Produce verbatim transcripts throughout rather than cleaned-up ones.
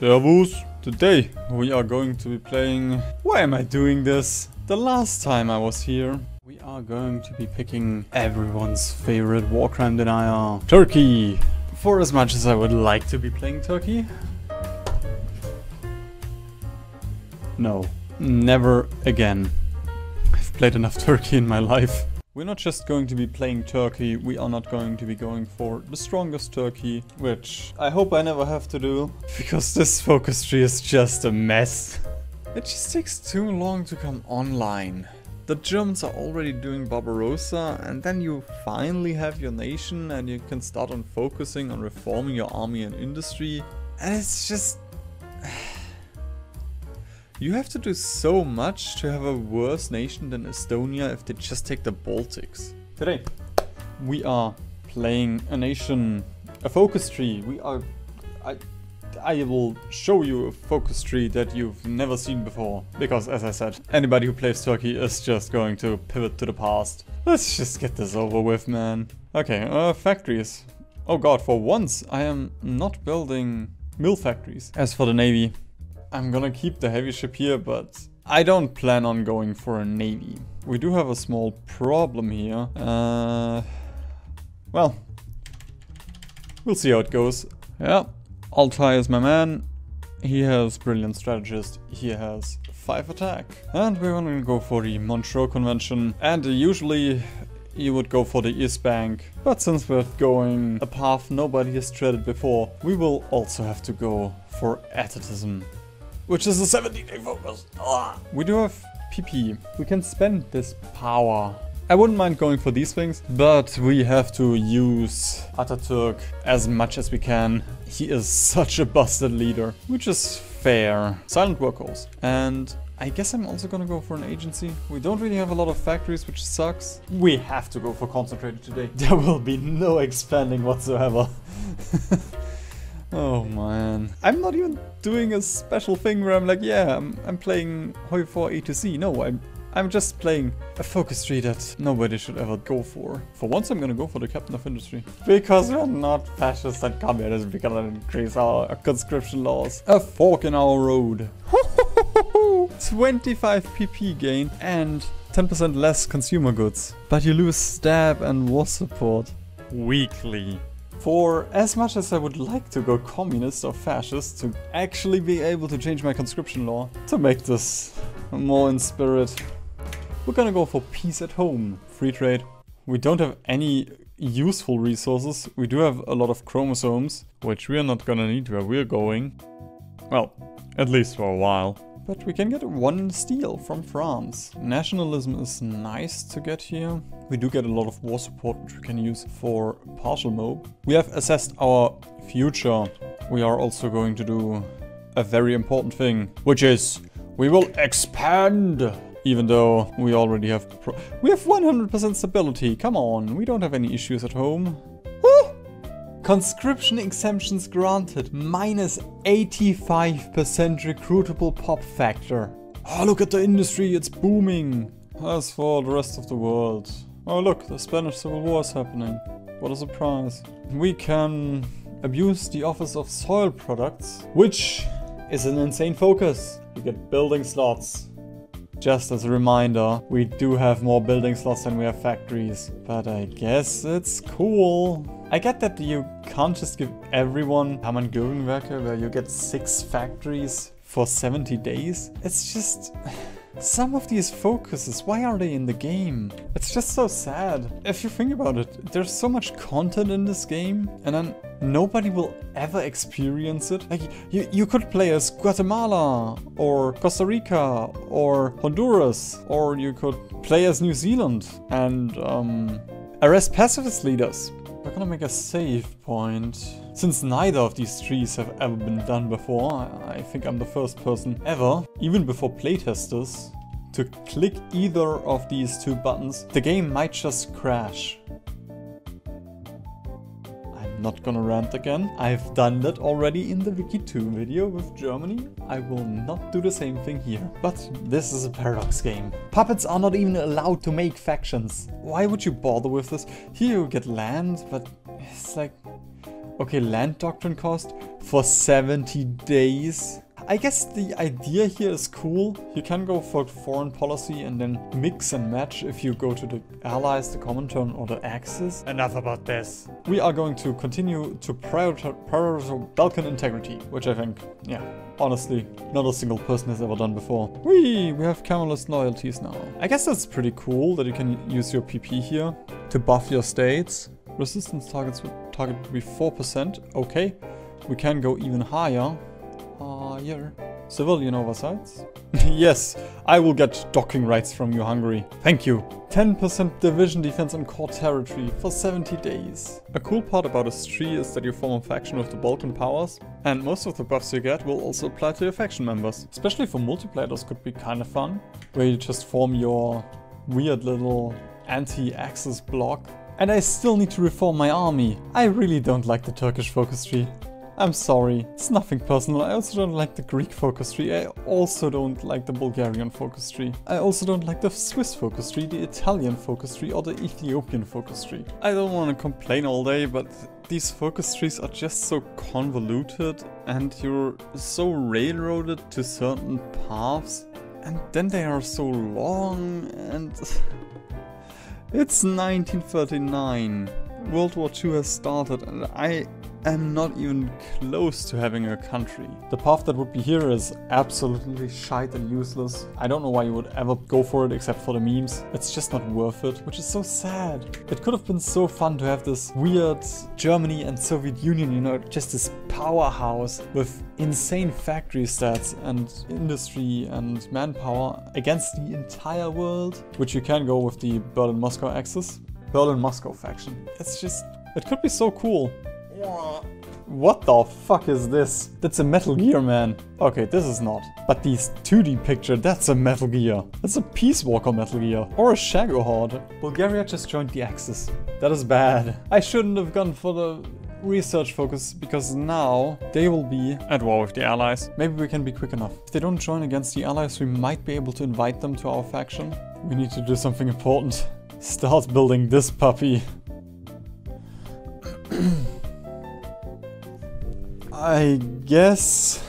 Servus! Today we are going to be playing... Why am I doing this? The last time I was here, we are going to be picking everyone's favorite war crime denier, Turkey! For as much as I would like to be playing Turkey... No. Never again. I've played enough Turkey in my life. We're not just going to be playing Turkey, we are not going to be going for the strongest Turkey, which I hope I never have to do, because this focus tree is just a mess. It just takes too long to come online. The Germans are already doing Barbarossa, and then you finally have your nation and you can start on focusing on reforming your army and industry, and it's just... You have to do so much to have a worse nation than Estonia if they just take the Baltics. Today we are playing a nation, a focus tree. We are... I, I will show you a focus tree that you've never seen before. Because as I said, anybody who plays Turkey is just going to pivot to the past. Let's just get this over with, man. Okay, uh, factories. Oh god, for once I am not building mill factories. As for the navy... I'm gonna keep the heavy ship here, but I don't plan on going for a navy. We do have a small problem here. Uh, well, we'll see how it goes. Yeah, Altai is my man. He has brilliant strategist. He has five attack. And we're gonna go for the Montreux Convention. And usually you would go for the East Bank. But since we're going a path nobody has treaded before, we will also have to go for Atatism. Which is a seventeen day focus. Ugh. We do have P P. We can spend this power. I wouldn't mind going for these things, but we have to use Atatürk as much as we can. He is such a busted leader, which is fair. Silent workers. And I guess I'm also gonna go for an agency. We don't really have a lot of factories, which sucks. We have to go for concentrated today. There will be no expanding whatsoever. Oh man. I'm not even doing a special thing where I'm like, yeah, I'm, I'm playing H O I four A to Z. No, I'm, I'm just playing a focus tree that nobody should ever go for. For once, I'm gonna go for the Captain of Industry. Because we're not fascists and communists, we're gonna increase our conscription laws. A fork in our road. twenty-five P P gain and ten percent less consumer goods. But you lose stab and war support weekly. For as much as I would like to go communist or fascist, to actually be able to change my conscription law to make this more in spirit, we're gonna go for peace at home, free trade. We don't have any useful resources. We do have a lot of chromosomes, which we're not gonna need where we're going. Well, at least for a while. But we can get one steel from France. Nationalism is nice to get here. We do get a lot of war support, which we can use for partial mob. We have assessed our future. We are also going to do a very important thing, which is we will expand. Even though we already have... Pro we have one hundred percent stability. Come on, we don't have any issues at home. Woo! Conscription exemptions granted, minus eighty-five percent recruitable pop factor. Oh, look at the industry, it's booming. As for the rest of the world. Oh look, the Spanish Civil War is happening. What a surprise. We can abuse the office of soil products, which is an insane focus. You get building slots. Just as a reminder, we do have more building slots than we have factories. But I guess it's cool. I get that you can't just give everyone Hermann Göringwerke, where you get six factories for seventy days. It's just... Some of these focuses, why are they in the game? It's just so sad. If you think about it, there's so much content in this game, and then nobody will ever experience it. Like, you, you could play as Guatemala, or Costa Rica, or Honduras, or you could play as New Zealand, and um, arrest pacifist leaders. We're gonna make a save point. Since neither of these trees have ever been done before, I think I'm the first person ever, even before playtesters, to click either of these two buttons. The game might just crash. I'm not gonna rant again. I've done that already in the Wiki two video with Germany. I will not do the same thing here. But this is a Paradox game. Puppets are not even allowed to make factions. Why would you bother with this? Here you get land, but it's like... Okay, land doctrine cost for seventy days. I guess the idea here is cool. You can go for foreign policy and then mix and match if you go to the Allies, the Comintern or the Axis. Enough about this. We are going to continue to prioritize Balkan integrity, which I think, yeah, honestly, not a single person has ever done before. Whee! We have Camelist loyalties now. I guess that's pretty cool that you can use your P P here to buff your states. Resistance targets would target would be four percent. Okay, we can go even higher. Higher. Civilian oversights? Yes, I will get docking rights from you, Hungary. Thank you. ten percent division defense on core territory for seventy days. A cool part about this tree is that you form a faction with the Balkan powers, and most of the buffs you get will also apply to your faction members. Especially for multiplayer, this could be kind of fun, where you just form your weird little anti-Axis block. And I still need to reform my army. I really don't like the Turkish focus tree. I'm sorry, it's nothing personal. I also don't like the Greek focus tree, I also don't like the Bulgarian focus tree. I also don't like the Swiss focus tree, the Italian focus tree or the Ethiopian focus tree. I don't want to complain all day, but these focus trees are just so convoluted and you're so railroaded to certain paths and then they are so long and... It's nineteen thirty-nine. World War Two has started and I... I'm not even close to having a country. The path that would be here is absolutely shite and useless. I don't know why you would ever go for it except for the memes. It's just not worth it, which is so sad. It could have been so fun to have this weird Germany and Soviet Union, you know, just this powerhouse with insane factory stats and industry and manpower against the entire world, which you can go with the Berlin-Moscow axis. Berlin-Moscow faction. It's just, it could be so cool. What the fuck is this? That's a Metal Gear, man. Okay, this is not. But these two D picture, that's a Metal Gear. That's a Peace Walker Metal Gear. Or a Shagohod. Bulgaria just joined the Axis. That is bad. I shouldn't have gone for the research focus, because now they will be at war with the Allies. Maybe we can be quick enough. If they don't join against the Allies, we might be able to invite them to our faction. We need to do something important. Start building this puppy. I guess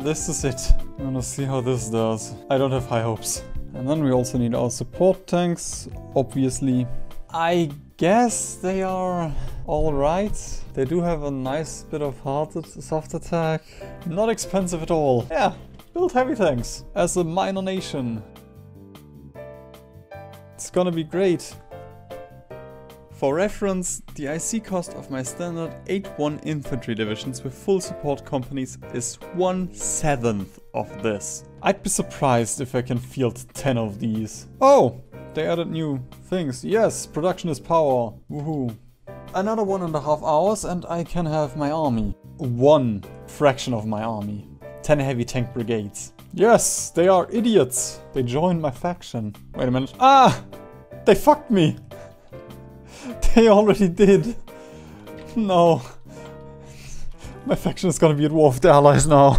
this is it. I'm gonna see how this does. I don't have high hopes. And then we also need our support tanks, obviously. I guess they are alright. They do have a nice bit of hard soft attack. Not expensive at all. Yeah, build heavy tanks as a minor nation. It's gonna be great. For reference, the I C cost of my standard eight one infantry divisions with full support companies is one seventh of this. I'd be surprised if I can field ten of these. Oh, they added new things. Yes, production is power. Woohoo. Another one and a half hours and I can have my army. One fraction of my army. ten heavy tank brigades. Yes, they are idiots. They joined my faction. Wait a minute. Ah! They fucked me! They already did. No. My faction is gonna be at war with the Allies now.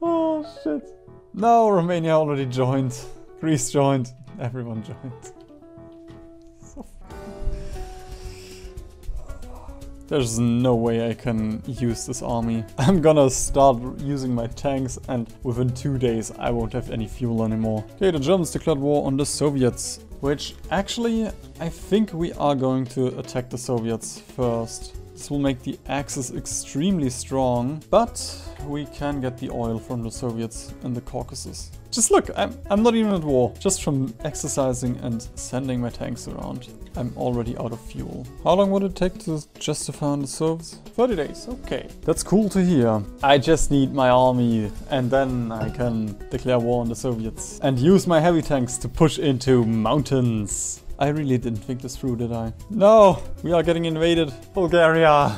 Oh shit. No, Romania already joined. Greece joined. Everyone joined. So there's no way I can use this army. I'm gonna start using my tanks and within two days I won't have any fuel anymore. Okay, the Germans declared war on the Soviets. Which, actually, I think we are going to attack the Soviets first. This will make the Axis extremely strong, but we can get the oil from the Soviets in the Caucasus. Just look, I'm, I'm not even at war. Just from exercising and sending my tanks around, I'm already out of fuel. How long would it take to justify the Soviets? thirty days, okay. That's cool to hear. I just need my army and then I can declare war on the Soviets and use my heavy tanks to push into mountains. I really didn't think this through, did I? No, we are getting invaded. Bulgaria.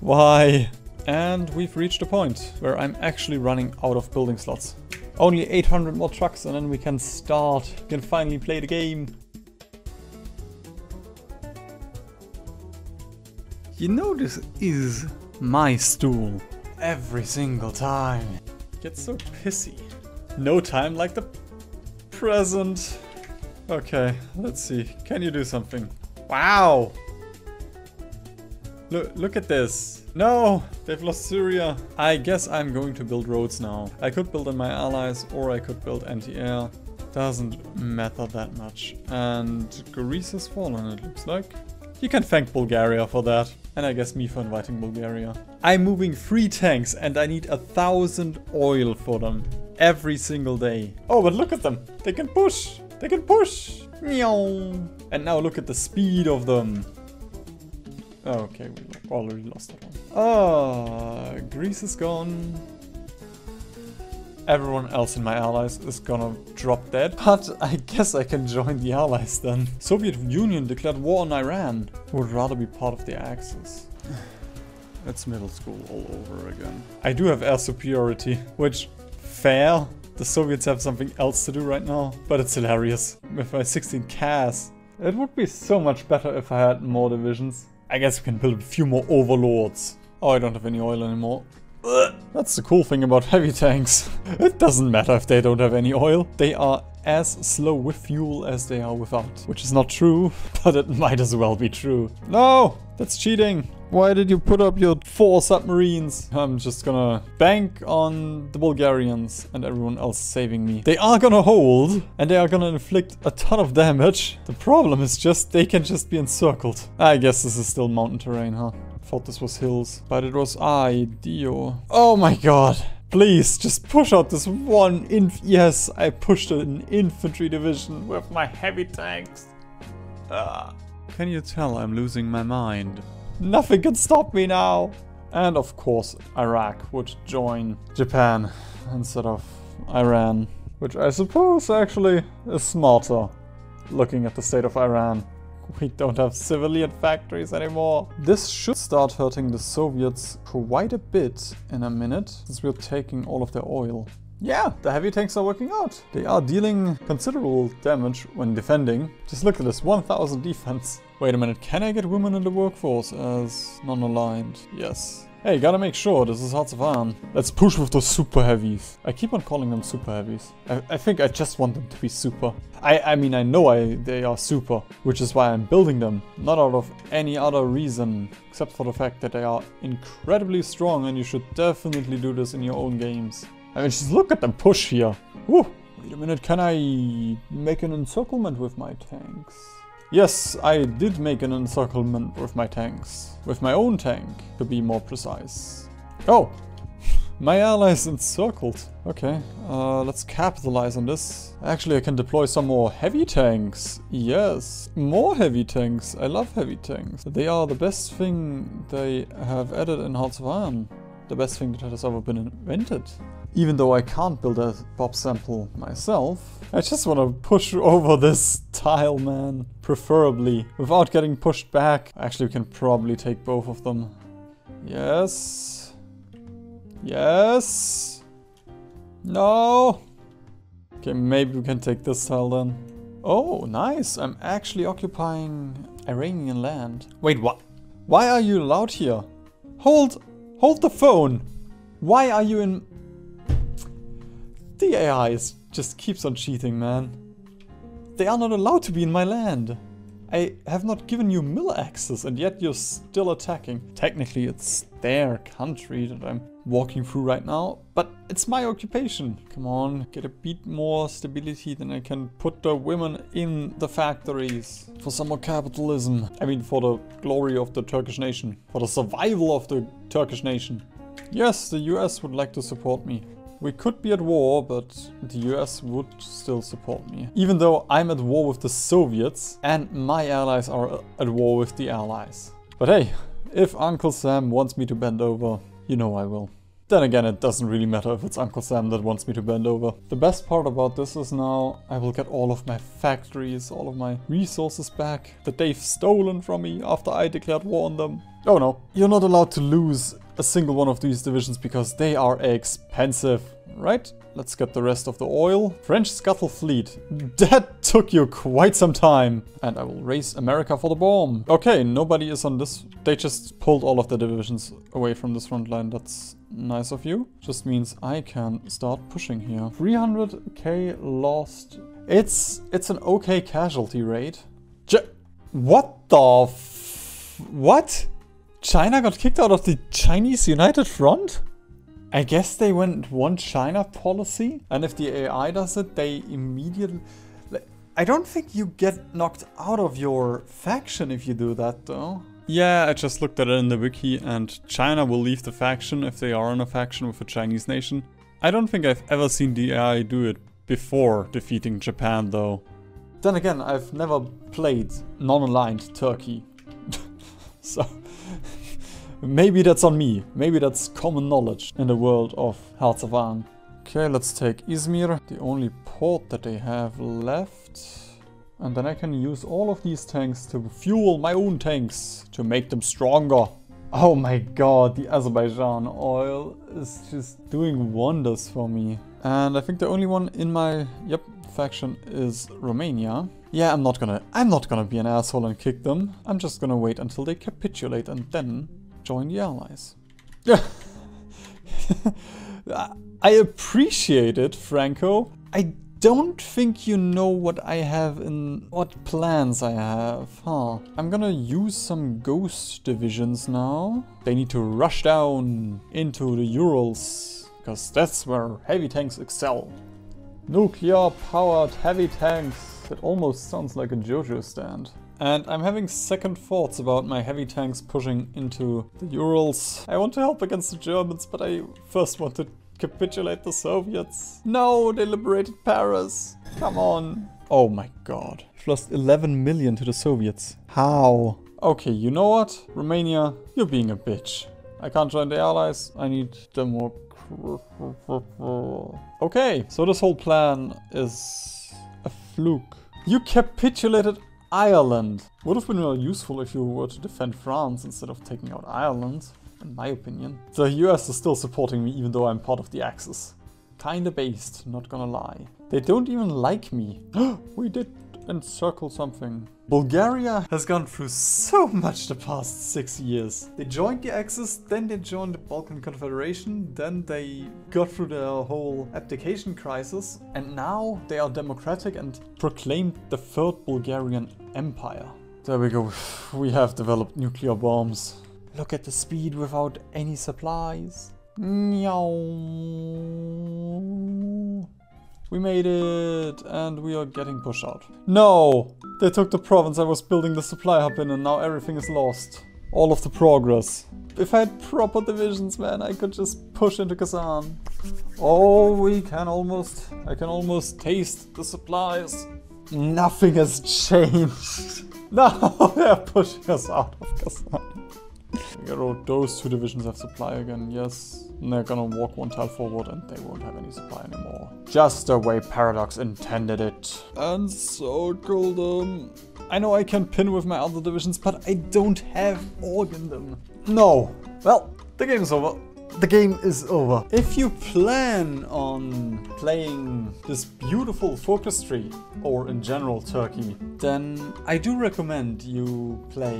Why? And we've reached a point where I'm actually running out of building slots. Only eight hundred more trucks and then we can start. We can finally play the game. You know, this is my stool. Every single time. It gets so pissy. No time like the present. Okay, let's see. Can you do something? Wow! Look, look at this. No, they've lost Syria. I guess I'm going to build roads now. I could build on my allies or I could build anti-air. Doesn't matter that much. And Greece has fallen, it looks like. You can thank Bulgaria for that. And I guess me for inviting Bulgaria. I'm moving three tanks and I need a thousand oil for them. Every single day. Oh, but look at them. They can push. They can push. Meow. And now look at the speed of them. Okay, we already lost that one. Oh, Greece is gone. Everyone else in my allies is gonna drop dead. But I guess I can join the allies then. Soviet Union declared war on Iran. Would rather be part of the Axis. It's middle school all over again. I do have air superiority, which, fair. The Soviets have something else to do right now. But it's hilarious. With my sixteen Ks, it would be so much better if I had more divisions. I guess we can build a few more overlords. Oh, I don't have any oil anymore. Ugh. That's the cool thing about heavy tanks. It doesn't matter if they don't have any oil. They are as slow with fuel as they are without. Which is not true, but it might as well be true. No! That's cheating! Why did you put up your four submarines? I'm just gonna bank on the Bulgarians and everyone else saving me. They are gonna hold and they are gonna inflict a ton of damage. The problem is just they can just be encircled. I guess this is still mountain terrain, huh? Thought this was hills, but it was ideal. Oh my god. Please, just push out this one inf- Yes, I pushed an infantry division with my heavy tanks. Ah. Can you tell I'm losing my mind? Nothing can stop me now. And of course, Iraq would join Japan instead of Iran. Which I suppose actually is smarter, looking at the state of Iran. We don't have civilian factories anymore. This should start hurting the Soviets quite a bit in a minute, since we're taking all of their oil. Yeah, the heavy tanks are working out. They are dealing considerable damage when defending. Just look at this, one thousand defense. Wait a minute, can I get women in the workforce as non-aligned? Yes. Hey, gotta make sure, this is Hearts of Iron. Let's push with those super heavies. I keep on calling them super heavies. I, I think I just want them to be super. I, I mean, I know I, they are super, which is why I'm building them. Not out of any other reason, except for the fact that they are incredibly strong and you should definitely do this in your own games. I mean, just look at them push here. Woo! Wait a minute, can I make an encirclement with my tanks? Yes, I did make an encirclement with my tanks. With my own tank, to be more precise. Oh! My allies encircled. Okay, uh, let's capitalize on this. Actually, I can deploy some more heavy tanks. Yes, more heavy tanks. I love heavy tanks. They are the best thing they have added in Hearts of Iron. The best thing that has ever been invented. Even though I can't build a pop sample myself, I just want to push over this tile, man. Preferably, without getting pushed back. Actually, we can probably take both of them. Yes. Yes. No. Okay, maybe we can take this tile then. Oh, nice. I'm actually occupying Iranian land. Wait, what? Why are you allowed here? Hold, hold the phone. Why are you in... The A I is, just keeps on cheating, man. They are not allowed to be in my land. I have not given you mill access and yet you're still attacking. Technically it's their country that I'm walking through right now, but it's my occupation. Come on, get a bit more stability than I can put the women in the factories. For some more capitalism. I mean, for the glory of the Turkish nation. For the survival of the Turkish nation. Yes, the U S would like to support me. We could be at war, but the U S would still support me. Even though I'm at war with the Soviets and my allies are at war with the allies. But hey, if Uncle Sam wants me to bend over, you know I will. Then again, it doesn't really matter if it's Uncle Sam that wants me to bend over. The best part about this is now I will get all of my factories, all of my resources back that they've stolen from me after I declared war on them. Oh no, you're not allowed to lose a single one of these divisions because they are expensive. Right, let's get the rest of the oil. French scuttle fleet. That took you quite some time. And I will raise America for the bomb. Okay, nobody is on this. They just pulled all of the divisions away from this front line. That's nice of you. Just means I can start pushing here. three hundred K lost. It's it's an okay casualty rate. J- what the f- What? China got kicked out of the Chinese United Front? I guess they went one China policy, and if the A I does it, they immediately... I don't think you get knocked out of your faction if you do that, though. Yeah, I just looked at it in the wiki, and China will leave the faction if they are in a faction with a Chinese nation. I don't think I've ever seen the A I do it before defeating Japan, though. Then again, I've never played non-aligned Turkey. So... maybe that's on me. Maybe that's common knowledge in the world of Hearts of Iron. Okay, let's take Izmir, the only port that they have left. And then I can use all of these tanks to fuel my own tanks, to make them stronger. Oh my god, the Azerbaijan oil is just doing wonders for me. And I think the only one in my, yep, faction is Romania. Yeah, I'm not gonna, I'm not gonna be an asshole and kick them. I'm just gonna wait until they capitulate and then join the Allies. I appreciate it, Franco. I don't think you know what I have in... what plans I have, huh? I'm gonna use some ghost divisions now. They need to rush down into the Urals, because that's where heavy tanks excel. Nuclear-powered heavy tanks. That almost sounds like a JoJo stand. And I'm having second thoughts about my heavy tanks pushing into the Urals. I want to help against the Germans, but I first want to capitulate the Soviets. No, they liberated Paris. Come on. Oh my god. I've lost eleven million to the Soviets. How? Okay, you know what? Romania, you're being a bitch. I can't join the Allies. I need them more... Okay, so this whole plan is a fluke. You capitulated Ireland. Would have been more useful if you were to defend France instead of taking out Ireland, in my opinion. The U S is still supporting me even though I'm part of the Axis. Kinda based, not gonna lie. They don't even like me. We did encircle something. Bulgaria has gone through so much the past six years. They joined the Axis, then they joined the Balkan Confederation, then they got through their whole abdication crisis, and now they are democratic and proclaimed the Third Bulgarian Empire. There we go, we have developed nuclear bombs. Look at the speed without any supplies. Meow. We made it, and we are getting pushed out. No! They took the province I was building the supply hub in, and now everything is lost. All of the progress. If I had proper divisions, man, I could just push into Kazan. Oh, we can almost... I can almost taste the supplies. Nothing has changed. No, they're pushing us out of Kazan. Those two divisions have supply again, yes. And they're gonna walk one tile forward and they won't have any supply anymore. Just the way Paradox intended it. And circle them. I know I can pin with my other divisions, but I don't have organ them. No. Well, the game's over. The game is over. If you plan on playing this beautiful fortress-tree, or in general Turkey, then I do recommend you play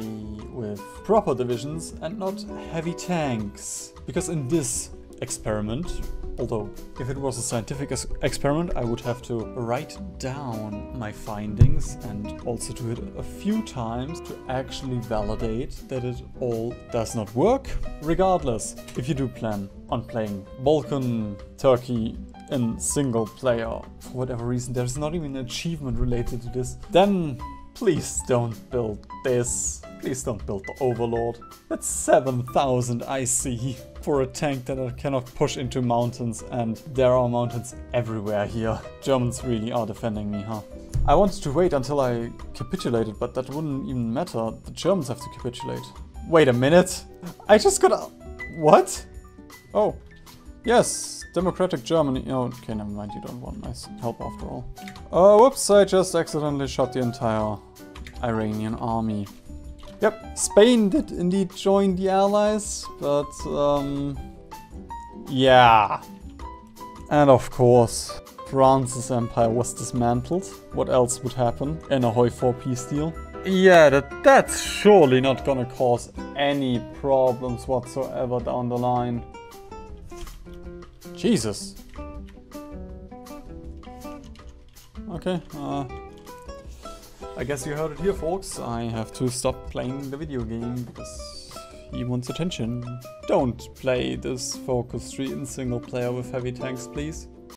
with proper divisions and not heavy tanks. Because in this experiment, although if it was a scientific ex experiment, I would have to write down my findings and also do it a few times to actually validate that it all does not work. Regardless, if you do plan on playing Balkan, Turkey in single player, for whatever reason, there's not even an achievement related to this, then please don't build this. Please don't build the Overlord. That's seven thousand I C for a tank that I cannot push into mountains, and there are mountains everywhere here. Germans really are defending me, huh? I wanted to wait until I capitulated, but that wouldn't even matter. The Germans have to capitulate. Wait a minute. I just got a... What? Oh. Yes. Democratic Germany. Oh, okay, never mind. You don't want my help after all. Oh, uh, whoops. I just accidentally shot the entire Iranian army. Yep, Spain did indeed join the Allies, but um, yeah. And of course, France's empire was dismantled. What else would happen in a Hoi four peace deal? Yeah, that, that's surely not gonna cause any problems whatsoever down the line. Jesus. Okay, uh... I guess you heard it here, folks. I have to stop playing the video game because Eamon's attention. Don't play this Focus three in single player with heavy tanks, please.